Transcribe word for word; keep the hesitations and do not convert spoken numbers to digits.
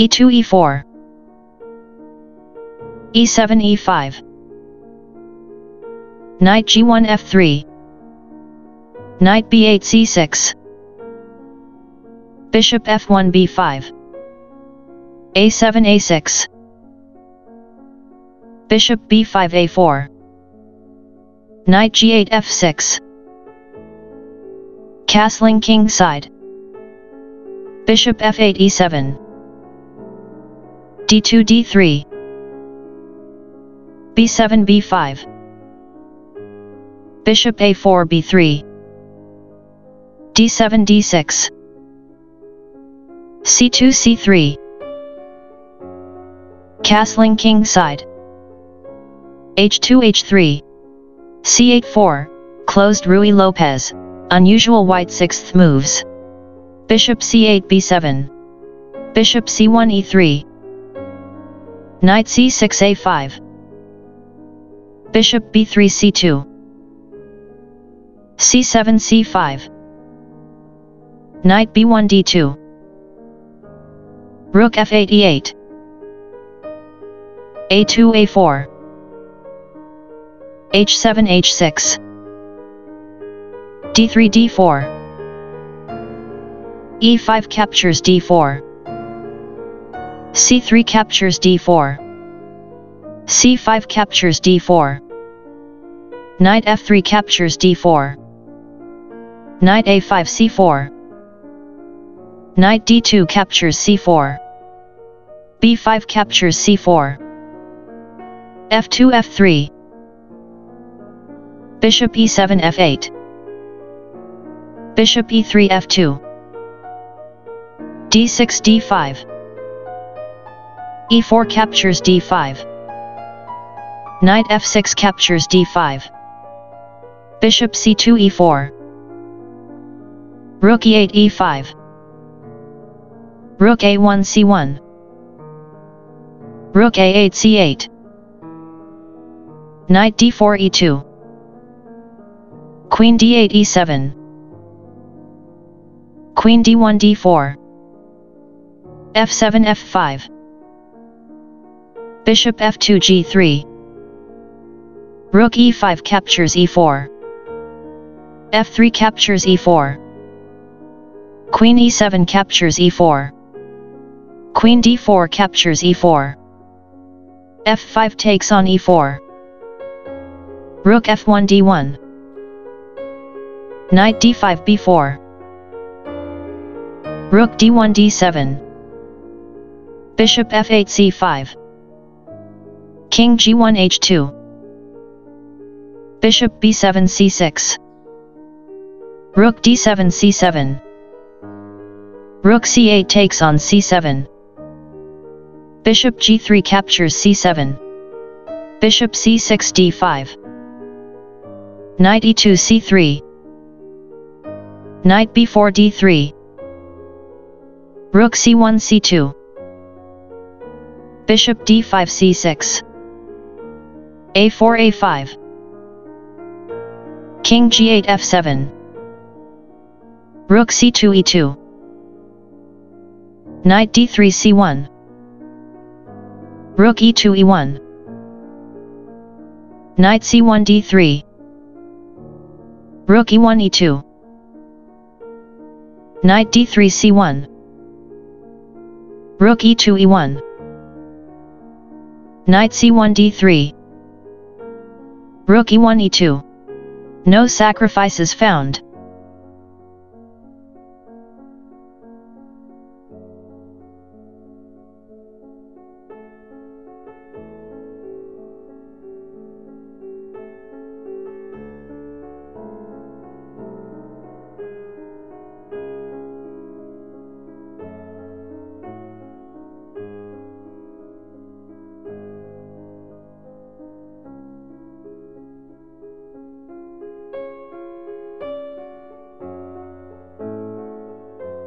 e two e four, e seven e five, knight g one f three, knight b eight c six, bishop f one b five, a seven a six, bishop b five a four, knight g eight f six, castling king side, bishop f eight e seven, d two d three, b seven b five, bishop a four b three, d seven d six, c two c three, castling king side, h two h three, c eight four, closed. Ruy Lopez, unusual white sixth moves. Bishop c eight b seven, bishop c one e three, knight c six a five, bishop b three c two, c seven c five, knight b one d two, rook f eight e eight, a two a four, h seven h six, d three d four, e five captures d four, c three captures d four, c five captures d four, knight f three captures d four, knight a five c four, knight d two captures c four, b five captures c four, f two f three, bishop e seven f eight, bishop e three f two, d six d five, e four captures d five, knight f six captures d five, bishop c two e four, rook e eight e five, rook a one c one, rook a eight c eight, knight d four e two, queen d eight e seven, queen d one d four, f seven f five, bishop f two g three, rook e five captures e four, f three captures e four, queen e seven captures e four, queen d four captures e four, f five takes on e four, rook f one d one, knight d five b four, rook d one d seven, bishop f eight c five, king g one h two, bishop b seven c six, rook d seven c seven, rook c eight takes on c seven, bishop g three captures c seven, bishop c six d five, knight e two c three, knight b four d three, rook c one c two, bishop d five c six, a four a five, king g eight f seven, rook c two e two, knight d three c one, rook e two e one, knight c one d three, rook e one e two, knight d three c one, rook e two e one, knight c one d three, rook e one e two. No sacrifices found.